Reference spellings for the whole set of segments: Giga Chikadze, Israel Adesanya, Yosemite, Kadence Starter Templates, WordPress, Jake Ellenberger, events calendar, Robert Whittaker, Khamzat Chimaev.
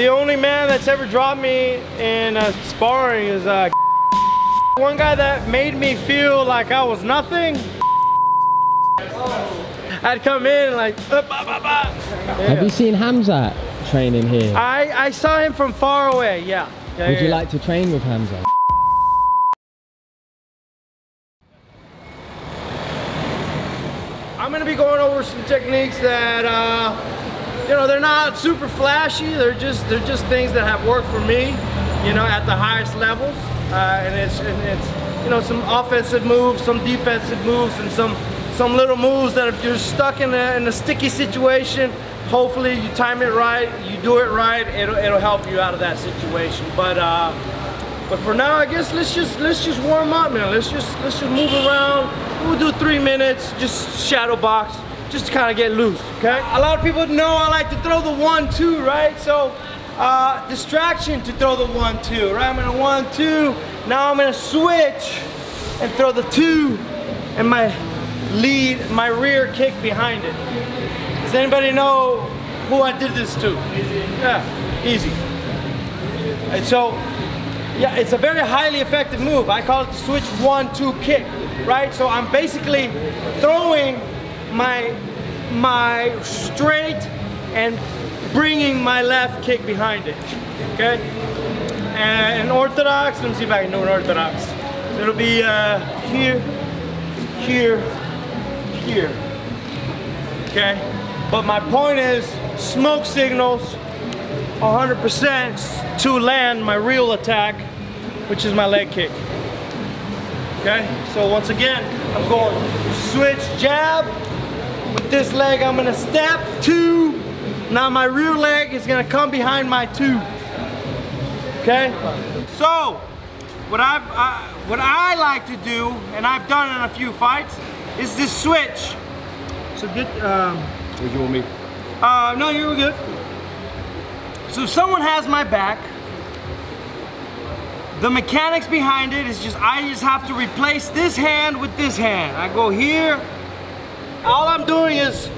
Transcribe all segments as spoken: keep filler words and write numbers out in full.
The only man that's ever dropped me in uh, sparring is uh, one guy that made me feel like I was nothing. I'd come in like, uh, bah, bah, bah. Yeah. Have you seen Khamzat training here? I, I saw him from far away, yeah. yeah Would yeah, you yeah. like to train with Khamzat? I'm gonna be going over some techniques that, uh, you know, they're not super flashy. They're just, they're just things that have worked for me, you know, at the highest levels. Uh, and it's, and it's, you know, some offensive moves, some defensive moves, and some, some little moves that if you're stuck in a, in a sticky situation, hopefully you time it right, you do it right, it'll, it'll help you out of that situation. But, uh, but for now, I guess let's just, let's just warm up, man. Let's just, let's just move around. We'll do three minutes, just shadow box, just to kind of get loose, okay? A lot of people know I like to throw the one, two, right? So, uh, distraction to throw the one, two, right? I'm gonna one, two. Now I'm gonna switch and throw the two, and my lead, my rear kick behind it. Does anybody know who I did this to? Easy. Yeah, easy. And so, yeah, it's a very highly effective move. I call it the switch one, two kick, right? So I'm basically throwing my, my straight and bringing my left kick behind it, okay? And orthodox, let me see if I can do an orthodox. So it'll be uh, here, here, here, okay? But my point is, smoke signals, one hundred percent to land my real attack, which is my leg kick, okay? So once again, I'm going switch, jab, with this leg I'm gonna step, two, now my rear leg is gonna come behind my two, okay? So, what, I've, I, what I like to do, and I've done in a few fights, is this switch. So get, um... What do you want me? Uh, no, you were good. So if someone has my back, the mechanics behind it is just, I just have to replace this hand with this hand. I go here, all I'm doing is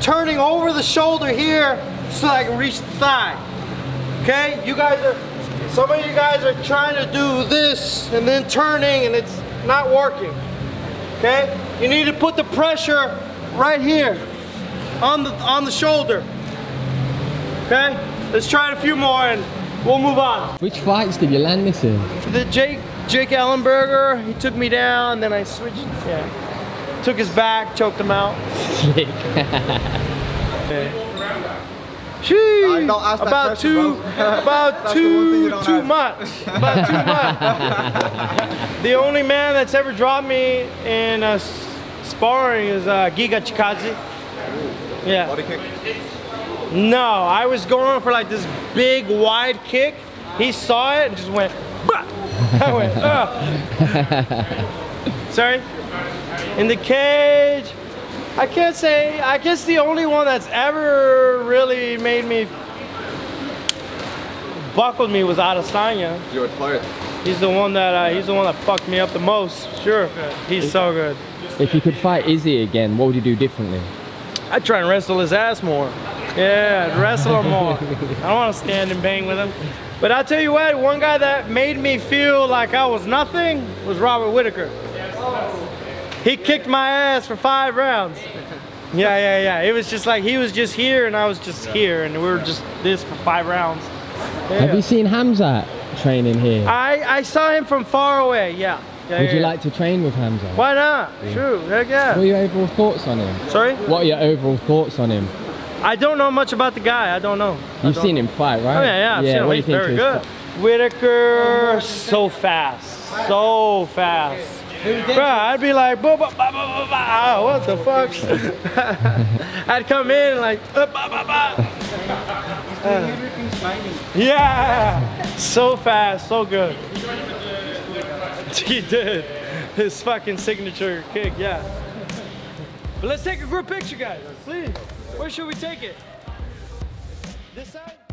turning over the shoulder here so I can reach the thigh, okay? You guys are, some of you guys are trying to do this and then turning and it's not working, okay? You need to put the pressure right here on the, on the shoulder, okay? Let's try it a few more and we'll move on. Which fights did you land this in? The Jake, Jake Ellenberger, he took me down, then I switched, yeah. Took his back, choked him out. Jake. Sheesh, about two, about two, too much, about too much. The only man that's ever dropped me in uh, sparring is uh, Giga Chikadze. Yeah. Body kick. No, I was going for like this big wide kick. He saw it and just went, bah! I went, oh. Sorry? In the cage, I can't say, I guess the only one that's ever really made me, buckled me was Adesanya. You're a player. He's the one that, uh, he's the one that fucked me up the most, sure. He's if, so good. If you could fight Izzy again, what would you do differently? I'd try and wrestle his ass more. Yeah, I'd wrestle him more. I don't want to stand and bang with him. But I'll tell you what, one guy that made me feel like I was nothing was Robert Whittaker. He kicked my ass for five rounds. Yeah, yeah, yeah. It was just like he was just here and I was just here and we were just this for five rounds. Yeah. Have you seen Khamzat training here? I, I saw him from far away, yeah. Yeah, Would yeah, you yeah. like to train with Khamzat? Why not? Yeah. True, heck yeah. What are your overall thoughts on him? Sorry? What are your overall thoughts on him? I don't know much about the guy, I don't know. You've don't seen know. him fight, right? Oh, yeah, yeah, I've yeah, seen him, he's very good. Whittaker, so fast, so fast. Bro, I'd be like, bah, bah, bah, bah, bah. what the fuck? I'd come in like, bah, bah, bah. Uh, yeah, so fast, so good. He did his fucking signature kick, yeah. But let's take a group picture, guys, please. Where should we take it? This side?